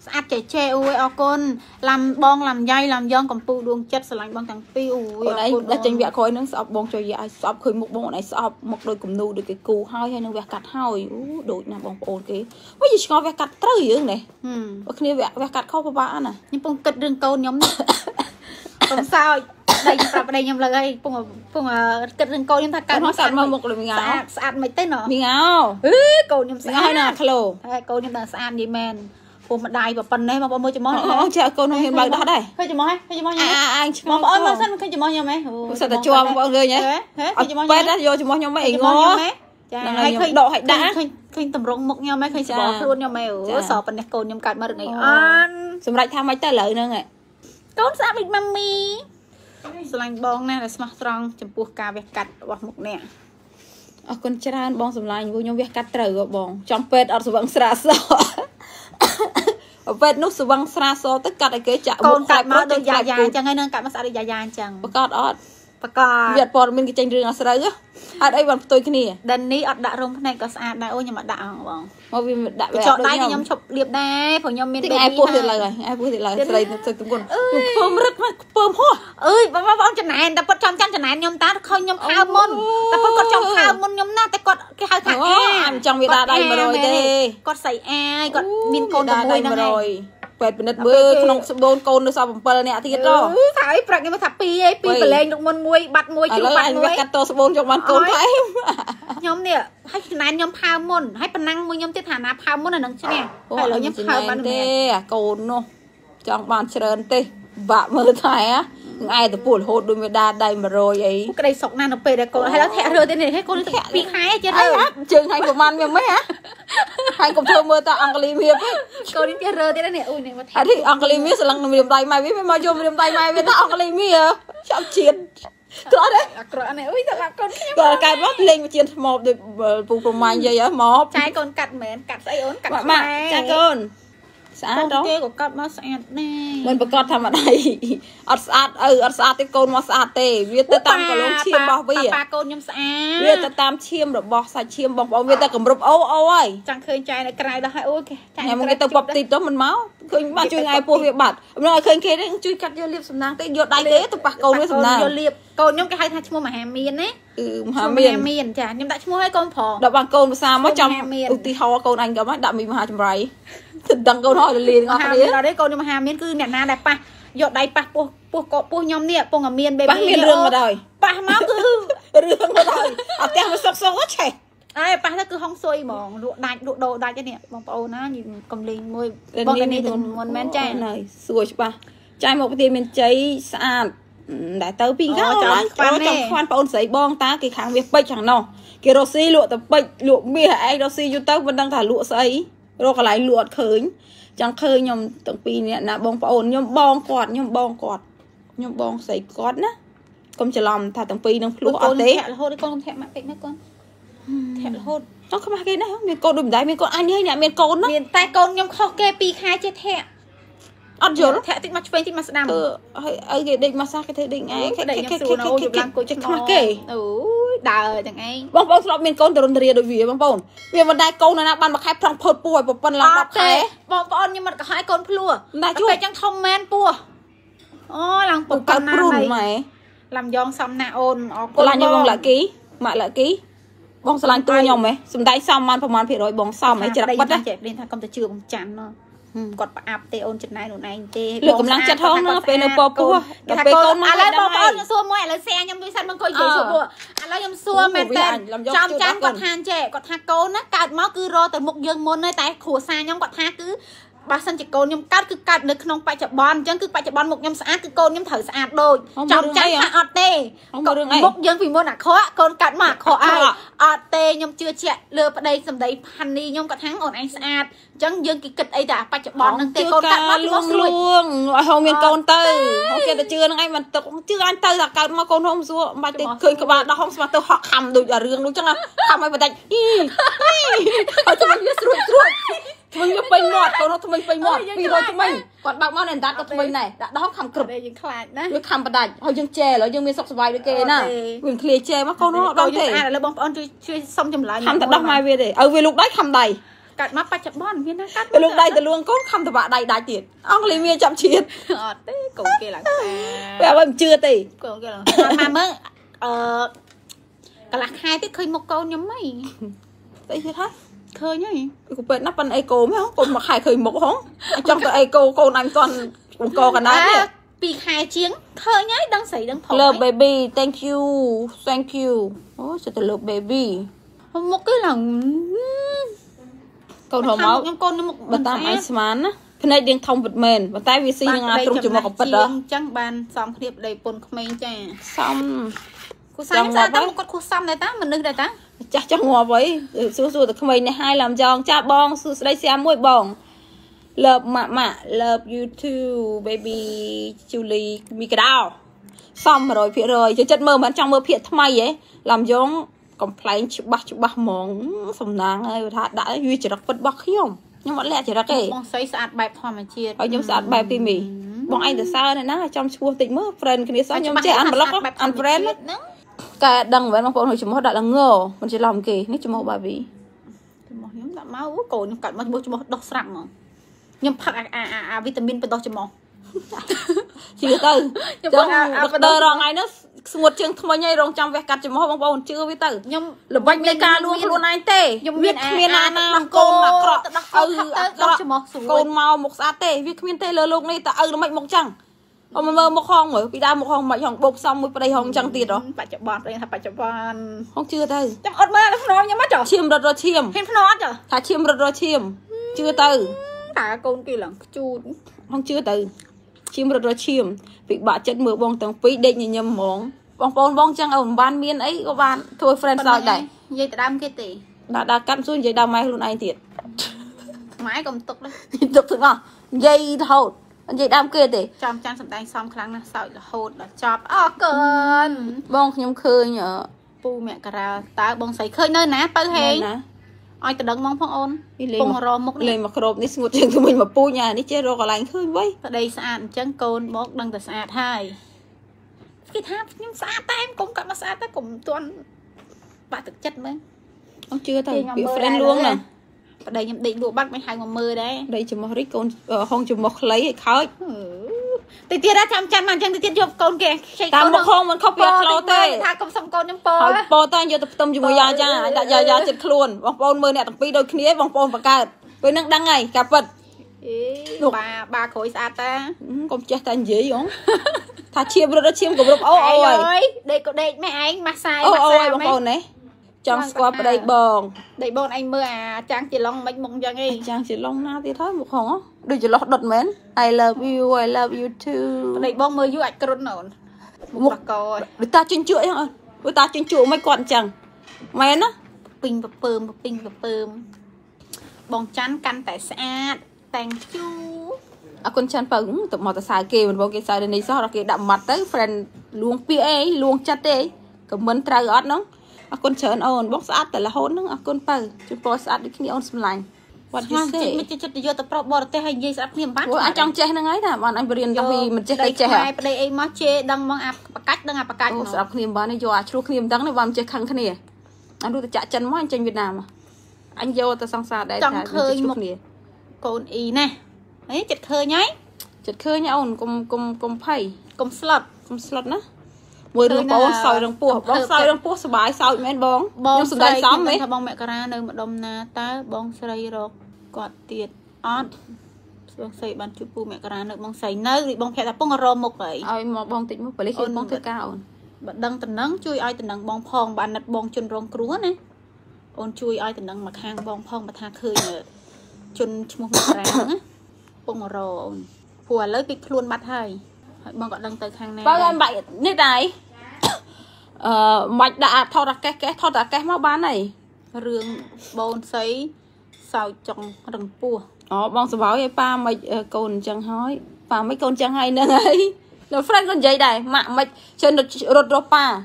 sạch chè chè ui ở con làm bong làm dây làm dân còn pu đuông chết sờ lạnh bong thằng tiêu ở đây đã tranh vẽ khối nó sọp bong chơi dạy sọp khơi một bong này sọp một đôi cùng nu được cái cù hoi hay nó vẽ cắt hoi đội nào bong ồn cái mấy gì ngó vẽ cắt trơ gì này ở kia vẽ cắt không có bả nè nhưng bong cất đường câu nhóm không sao đây sọp đây nhầm là đây bong cất đường câu nhưng ta cắt nó sọp mà một là mình ngáo sạch mấy tên nó mình ngáo câu nhầm sạch hay là khều câu nhầm là sạch gì men cùng mặt đài và phần này mà bao nhiêu chấm món này không chả câu nói hiện bằng đó đây hơi chấm món hay hơi chấm món anh món bao nhiêu sân hơi chấm món nhau mấy sao ta chua mọi người nhé quét đó vô chấm món nhau mấy ngó hay khơi độ hay đã khơi tầm rộng mộc nhau mấy khơi bỏ luôn nhau mấy ở sọp phần này cồn nhom cạn mà được này ăn sum lại tham mấy tay lợi nữa này tốn xa bị mami slang bong này là smart strong chấm buộc cà vẹt cắt hoặc mộc nè con chả bong sum lại vô nhom vẹt cắt trở bong trong pet ở sum vẫn sra sọ về nút sờ băng xa so tất cả cái chạm con cài máu đôi dài dài chẳng ai nâng cài máu sao đôi dài dài chẳng bắt cọt ọt bắt cọt việt bò mình cái tranh riêng là sao đấy ở đây còn tôi cái này đần ní ọt đã rung thế này có sao đại ô nhưng mà đã không mà vì đã chọn tay thì nhóm chụp liệp đây phải nhóm miền tây ai buồn thì lời ai buồn thì lời đây tôi cũng buồn bơm rất mắc bơm hoa ơi bơm chân này ta bắt trong chân chân này nhóm ta không nhóm hao môn ta bắt cọt trong hao môn nhóm na ta cọt cái hai thằng em trong việt ta đây mà rồi đây cọt sấy ai cọt miền con ta đây mà rồi quẹt bên đất bơ không bồn cồn được sao bấm pờ này thì đó phải phải cái mà tháp pi ấy pi bờ lên được môn muối bạt muối chịu bạt muối cắt to bồn trong bàn cồn phải nhóm nè hay này nhóm phao môn hay phần năng muối nhóm tiết hàn phao môn là nâng chứ nè phải là nhóm phao bàn này cồn nô trong bàn sơn tê vạ mơ thái á ai từ buồn hốt đôi mình đa đây mà rồi ấy cái đây sọc nan nó pê đây cồn hay nó thẹn rồi thế này hết cồn thẹn bị hái chứ đâu trường hành của man mình mấy á hai cục thơ mưa ta anglim hiệp câu đi chơi rơ thế này ui này mà thấy thì anglim hiệp slang nằm điểm tay mai với mai chôm điểm tay mai với ta anglim hiệp chạm chiến cỡ đấy cỡ này ui thật là con cỡ cái bóc lên mà chiến mọp được vùng vùng mai vậy á mọp trái con cắt mền cắt dây ốm cắt mà trái con sáng đó kia của cắt mà sạch này mình bắt cắt tham ở đây ở sát cái con mà sát tê viết tới tam cái lông chiêm bọc bây giờ con nhâm sáng viết tới tam chiêm rồi bọc sạch chiêm bọc bọc viết tới cầm rụp ô ô ơi chẳng khơi trai này cài đó hay ôi ngày một cái tàu bọc tịt đó mình máu khơi bạn chui ngày buộc việc bạt rồi khơi kia đấy chui cắt vô liệp sầm nang tê vô đai thế tụi bạc câu với sầm nang vô liệp câu nhâm cái hai thằng mua mà hàm miên đấy hàm miên chả nhâm đã mua hai con phò đập bằng câu sao mới trong ti ho câu anh gặp mắt đập mình mà hai đằng câu hỏi liền ngọt đấy là đấy câu nhưng mà hàm miên cứ nẹn na đẹp pa dọn đầy pa pu pu cọ pu nhóm nè pu ngầm miên bê bê miên rương mà đời pa máu cứ rương mà đời ở teo mà sọc sọc chảy ai pa nó cứ hong xôi mỏng độ đồ đại cái nè bằng pao nó nhìn cầm linh môi bong cái này từ môn men trai này xuôi chứ pa trai một tiền miền cháy sạch đã tới pin gạo trong khoan pao sấy bong ta cái kháng việc bệnh chẳng nọ cái rosi lụa tập bệnh lụa mía ai rosi youtube vẫn đang thả lụa sấy rồi cái lái lụa khởi chẳng khơi nhom tận pin nè là bong pao nhom bong cọt nhom bong sấy cọt nè không chờ lòng thả tận pin đang lụa ở đấy thôi con thẹn mặt bệnh mấy con thẹn hôn nó không ai cái này không miền cồn đùm đáy miền cồn anh ấy nhà miền cồn đó miền tay cồn nhom khó kê pi khai chết thẹn ăn rồi đó thẹn tịnh mặt phê tịnh mặt đam ở cái định massage cái thế định ấy cái không kể đời chẳng ấy bông bông lọt miền cồn từ rừng rìa đôi vía bông bông miền vận đại cồn này nè ban mà khai phong phật bùi bọc phần lọt khai bông bông nhưng mà có hai cồn plua đại cồn chẳng thông men pua ô làm bọc cồn này làm giòn xong nè ôn cô là như bông lại ký mà lại ký bong sờ lan tua nhom ấy, sầm đáy xong man phong man phải rồi bong xong ấy chặt bắt đấy. Đến thằng công ta chưa bong chán nó, còn áp tê ôn chật này đồ này tê. Lựa cầm lăng chặt hơn nó, về nơi bò cua, về con mà lấy bò cua nó xua mồi lấy xe nhom đuôi săn băng coi dễ xua bùa, lấy nhom xua mệt tên, trong chán quạt than trẻ, quạt than côn á, cạt máu cứ ro từ một dương môn nơi tại khổ xa nhom quạt than cứ. Bà sân chỉ côn nhom cắt cứ cắt được không phải chập bón chứ cứ phải chập bón một nhom sạch cứ côn nhom thở sạch đôi trong trái hạ tê một dương vì môn là khó con cắt mà khó ai tê nhom chưa chạy lừa vào đây sầm đấy hành đi nhom cắt thắng ổn anh sạch chẳng dương cái kịch ấy đã phải chập bón nâng tê con cắt mất luôn luôn ngoại hồng miền côn tơ không kia là chưa nâng anh mà tôi cũng chưa ăn tơ là cắt mà côn không xua mà tê cười các bạn đó không mà tôi họ hầm đôi là riêng đúng chứ là hầm ấy mà đánh mình nhập bay mọt còn nó thằng mình bay mọt vì rồi chúng mình còn bạc máu này đắt cho mình này đã đóng khăm cực với khăm bật đạch họ dương chè rồi dương miên sọc vài đôi kia nè quyền kia chè mà con nó đau thế ai là bông phấn chơi xong chầm lại khăm thật đau mai về để ở về lúc đấy khăm đầy cắt mắt bắt chặt bón viên cắt lúc đây từ luôn có không từ bạn đây đại tiền ông liền viên chậm chiết tí cũng kia là bây giờ chưa tì cũng kia là mà mới là hai tiết khơi một câu nhóm mày vậy thì hết khơi nhỉ cũng bên nắp bên eco mấy không còn mặc hai khơi một không trong cái eco cô anh con cũng cô cả đấy bị hai chiến khơi nhá đang xảy đang thổi love baby thank you ôi trời từ love baby không một cái là câu thầu máu nhưng con nó một bật tam ánh sáng á phần này điên thông vật mềm và tay vi sinh là trong trường một cặp vật đó chẳng bàn xong điệp đầy bồn không men chè xong cô sang ra tao một con cô xong này tao mình nâng này tao chắc chắc ngò với xua xua từ không này hai làm giòn cha bong xua đây xem môi bỏng lợp mạ lợp YouTube baby Julie Miguel xong rồi phía rồi chứ chất mơ mà trong mơ phiền thay ấy làm giống complain chụp bát món sầm nang ơi đã duy chỉ đặt vật bọc không nhưng mà lẽ chỉ đặt cái bong xoay sạt bài phò mà chia ở nhóm sạt bài phim mì bong anh từ xa này ná trong chua tịnh mơ friend cái này sao nhóm chơi ăn block ăn friend cái đằng với mong phụng hồi chúng họ đã là ngờ mình chỉ lòng kì nếu chúng họ bài vì nhóm đã máu cổ nhưng cận mắt bố chúng họ độc sạm mà nhóm phát vitamin bên đó chúng họ chỉ từ từ rồi ngày nữa một trường thông bay rong trong việc cắt cho máu bông bông chưa với tử nhưng là bánh bê ca luôn anh tê nhưng miền nam côn là côn màu một sa tê viết miền tê lơ lục này ta nó mạnh một chăng ông mà mơ một hòn rồi bị đau một hòn mạnh hòn bột xong mới đây hòn chăng tiệt đó phải chọn bọt đây phải chọn bọt không chưa đây chắc ớt mơ nó nhắm mắt chở chìm đợt rồi chìm thêm nó chở thả chìm đợt rồi chìm chưa từ cả côn kia là chu không chưa từ chim rồi rồi chim bị bạn chân mưa bong tầng phí định như nhầm món bong chăng ở ban miên ấy có ban thôi friend sao đấy dây đam kia tỷ đã cắt xuống dây đam mai luôn anh thiệt mãi cầm tục thực mà dây hột dây đam kia tỷ trong chăn sầm tay xong kháng là sợi là hột là chọp cơn bong nhung khơi nhở pu mẹ cà ta bong sấy khơi nơi ná bao hay ai từ đấng mong phong ôn bông rò mộc này mà khổ này một chuyện của mình mà pu nhà này chơi rò cả lành khơi với ở đây sạch chân côn bóc đằng từ sạch hai cái tháp nhưng sạch tay em cũng cả mà sạch tay cũng toàn bạn thực chất mới không chưa thầy bị friend luôn này ở đây nhầm định đùa bắt mấy hai mà mơ đấy đây chùm một rick côn không chùm một lấy hay khơi từ tiền ra trăm trăm ngàn trăm từ tiền chụp côn kìa ta một hôm mình không biết lâu tê tha công xong côn nhưng po ta giờ tập tâm chụp dài cha đã dài chật luôn bong pon mưa nè tập pi đôi kia bong pon và cả với năng đăng ngày cà phật ba khối xa ta không chết ta dễ không thà chiêm rồi đó chiêm của lúc ôi đây có đây mẹ anh massage ôi bong pon này trong squat đây bong anh mưa trang chỉ long mấy mông giờ ngay trang chỉ long na thì thôi một hòn đôi chỉ lót đợt mến I love you too đây bong mưa du ạch cơn nổn một coi ta chuyên chuỗi hả người ta chuyên chuỗi mấy con chẳng mến á ping và pơm bong chán căn tại sạch tàng chu con chán phấn tụi mò ta xài kề mình bong kề xài đến đây sao đó kề đậm mặt tới friend luông pa luông chát đấy cầm mến trai ớt nó con chớn ồn bóc sát tại là hôn nó con phở chụp bò sát được cái ồn sầm lạnh quạt gì thế mình chết được vô tập pro bò tê hay gì sát niệm bát anh trong che nó ấy nè bọn anh bền trong vì mình chết đây che hả đây em mới che đăng mong áp cách nó sát niệm bát này vô chụp niệm đăng này bọn che khăng khnia anh đu chạy chân món anh tranh Việt Nam mà anh vô tới sang xa đây là chụp niệm con y nè ấy chết khơi nhá ồn cùng phẩy cùng slot nữa mùi rừng bóng xoay rừng bóng sơ bái xoay mẹ bóng xoay xong mẹ bóng mẹ ra nơi mà đông na ta bóng xoay rồi quạt tiệt ớt bóng xoay bàn chụp bù mẹ ra nơi bóng xoay nơi bóng phép là bóng rô một vậy ôi mà bóng tịnh một lấy khi bóng thơ cao bạn đăng tình nắng chui ai tình nắng bóng phong bạn nặt bóng chân rong cúa này ôn chui ai tình nắng mặc hàng bóng phong mà tha khơi nữa chân một mẹ ra nữa bóng rô phùa lấy bị luôn bắt hay bọn gọi đăng tới khang này bao em bậy như này mạch đã thọ đặt cái máu bán này rương bồn sấy sao trong rừng pua bong sờ báo vậy pa mạch cồn chẳng hói pa mấy cồn chẳng hay nữa ấy nó friend con dây này mạ mạch trên đột đột pa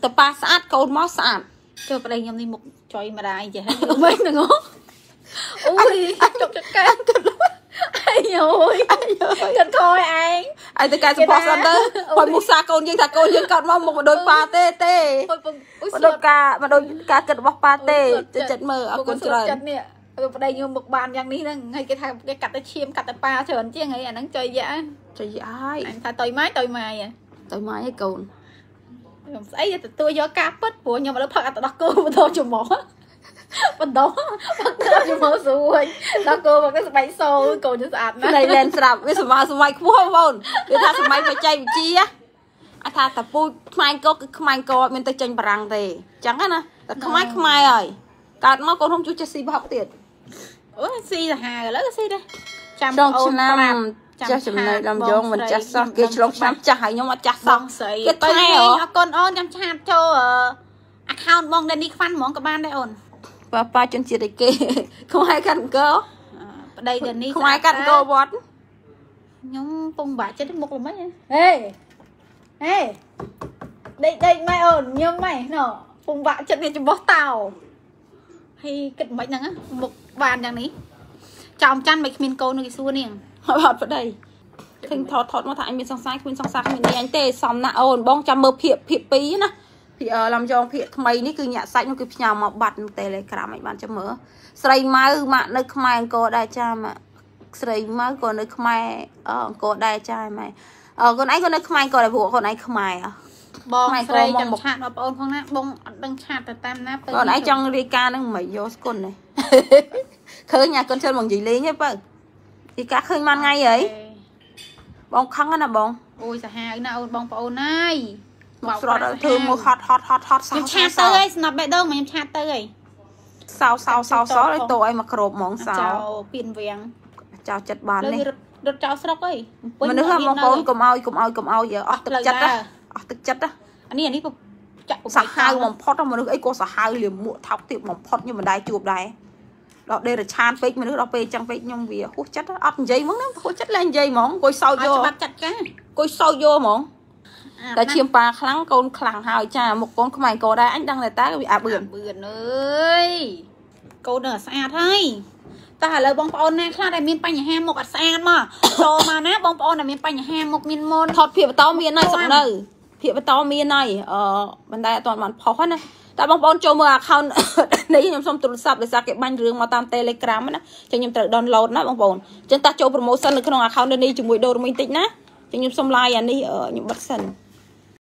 tập pa sát cồn máu sát cho vào đây nhầm đi một choi mà đài vậy mấy thằng ngố ui chụp cái Ai ơi. Thật thôi anh từ cái support center. Hồi một xa con nhưng còn mong một đôi pa tê. Một đôi cá cật bóc pa tê. Chân mờ con trời. đây như một bàn dạng ní ngay cái cắt cái chim cắt cái pa trơn chứ ngay à nắng chơi dã chơi dã anh ta tôi mai à tôi mai cái cồn ấy tôi do cá bớt của nhưng mà nó phật đặt cô mà thôi chụp mỏ mình đó bắt đầu chụp mỏ rồi đặt cô vào cái máy xô cô cho sạch này lên sạch cái sờ máy cua không người ta sờ máy phải chơi một chi á anh ta tập vui mai cô mình tới chơi bằng thì chẳng á na tập không mai rồi cắt nó cô không chú chơi si học tiền ủa si là hà rồi lấy cái si đây trăm ôn làm chắc chắn này làm giống mình chắc xong cái lông xám chảy nhưng mà chắc xong cái tay này con ôn chăm chạp cho account mong đây đi fan mong các bạn đây ổn và ba chân chỉ để kê không ai cần cơ đây gần đi không ai cần cơ bón nhóm bông bả chết một lần mấy hey hey đây đây mày ổn nhưng mày nở bông bả chân này chụp bó tàu hay kịch mấy năng á một bàn đằng này chồng chăn mấy miền cô nó cái xua nè họ bật vào đây thành thọt mà thải miền song sai miền song sai miền này anh tê xong nè ồn bong chăm mơ phiệt pí nè thì làm cho phiệt mày ní cứ nhả sạch nó cứ nhào mọc bạt tê lại cả mấy bạn chăm mỡ sấy máu mà nơi mày anh cô đại cha mà sấy máu còn nơi mày cô đại cha mày còn ấy còn nơi mày còn lại vụ còn ấy không mày à bong sấy chăm chặt mà ồn không nè bong đằng chặt là tam nè còn ấy trong đi ca nó mày vô con này khơi nhà con chơi bằng gì lý nhé vợ thì cá khơi man ngay ấy bông khăng là bông ôi xả hà nào bông bầu này một sọt thơm một hot sao sao sao ấy nạp bẹ đâu mà nhâm cha tơi sao sao sao sao đấy tổ ấy mà cột mỏng sao pin vàng chào chật bàn này đốt chào sọc ấy mà nữa bông bầu cùng ao giờ tức chật á anh này cũng xả hai mỏng pot đâu mà nữa ấy cô xả hai liền muộn thọc tiệm mỏng pot nhưng mà đai chuột đai đó đây là chan phết mà nước đó phê chẳng phết nhưng vì hút chất ớt dây món đó hút chất lên dây món coi sâu vô coi sâu vô món đã chiêm pa kháng con kháng hào cha một con không mày cô đây anh đang là tá bị bươn ơi cô nở xa thay ta lời bông pon này khá đại miền Tây nhà ham một cả xa mà cho mà nè bông pon là miền Tây nhà ham một miền môn thọt phiệt to miền này sập nơi phiệt to miền này bên đây toàn mặn khó này ta bong bóng cho mưa account này nhom xong tụt sập để ra cái bánh rương mà tam telegram á cho nhom tự download nó bong bóng chúng ta cho promotion ở trong account này chừng mùi đồ mình tích ná cho nhom xong like này nhom bật sần